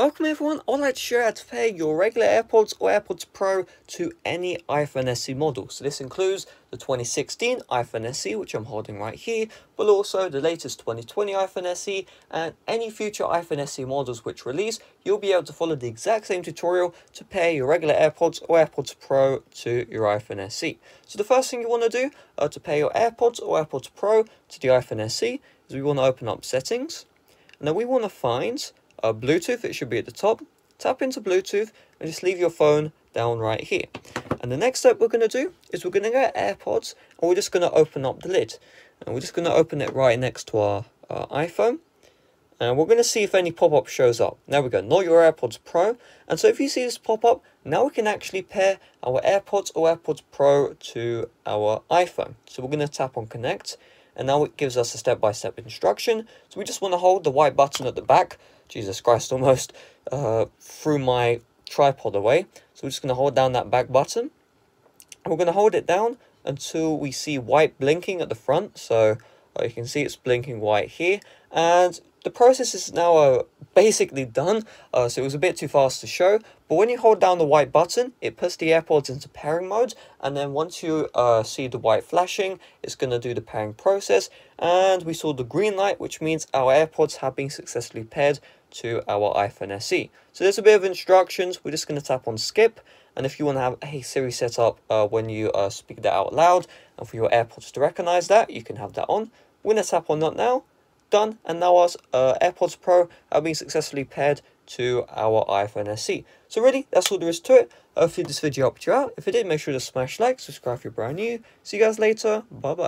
Welcome everyone, I'd like to show you how to pair your regular AirPods or AirPods Pro to any iPhone SE model. So this includes the 2016 iPhone SE, which I'm holding right here, but also the latest 2020 iPhone SE and any future iPhone SE models which release. You'll be able to follow the exact same tutorial to pair your regular AirPods or AirPods Pro to your iPhone SE. So the first thing you want to do to pair your AirPods or AirPods Pro to the iPhone SE is we want to open up settings, and then we want to find Bluetooth. It should be at the top. Tap into Bluetooth and just leave your phone down right here. And the next step we're going to do is we're going to go to AirPods and we're just going to open up the lid. And we're just going to open it right next to our iPhone. And we're going to see if any pop-up shows up. There we go, not your AirPods Pro. And so if you see this pop-up, now we can actually pair our AirPods or AirPods Pro to our iPhone. So we're going to tap on Connect. And now it gives us a step-by-step instruction. So we just want to hold the white button at the back. Jesus Christ, almost threw my tripod away. So we're just going to hold down that back button. And we're going to hold it down until we see white blinking at the front. So you can see it's blinking white here. And the process is now basically done. So it was a bit too fast to show. But when you hold down the white button, it puts the AirPods into pairing mode. And then once you see the white flashing, it's going to do the pairing process. And we saw the green light, which means our AirPods have been successfully paired to our iPhone SE. So there's a bit of instructions. We're just going to tap on skip. And if you want to have Hey Siri set up when you speak that out loud and for your AirPods to recognize that, you can have that on. We're going to tap on not now. Done. And now our AirPods Pro have been successfully paired to our iPhone SE. So really, that's all there is to it. Hopefully this video helped you out. If it did, make sure to smash like, subscribe if you're brand new. See you guys later. Bye bye.